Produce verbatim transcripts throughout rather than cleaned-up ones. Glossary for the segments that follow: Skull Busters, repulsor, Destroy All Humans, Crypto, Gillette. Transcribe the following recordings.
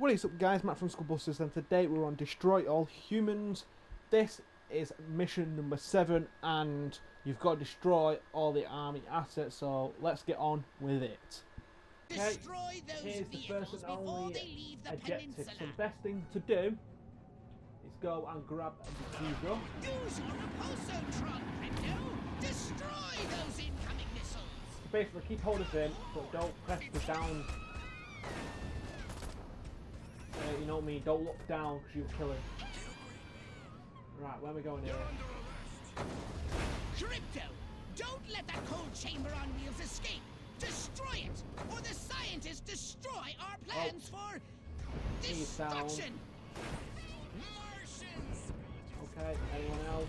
What is up guys, Matt from Skull Busters, and today we're on Destroy All Humans. This is mission number seven and you've got to destroy all the army assets, so let's get on with it. Destroy those Here's the vehicles first and before only they leave the objective. Peninsula. So the best thing to do is go and grab the Crypto. Use your repulsor truck, Crypto! Destroy those incoming missiles! So basically keep hold of them, but don't press the down. Uh, you know what I mean, don't look down because you'll kill him. Right, where are we going here? Crypto! Don't let that cold chamber on wheels escape! Destroy it! Or the scientists destroy our plans oh. for destruction! Martians! Okay, anyone else?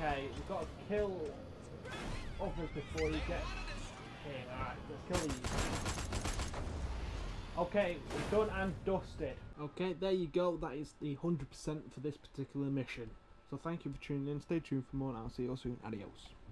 Okay, we've got to kill others before you get here. Alright, let's kill you. Okay, we're done and dusted. Okay, there you go. That is the one hundred percent for this particular mission. So thank you for tuning in. Stay tuned for more and I'll see you all soon. Adios.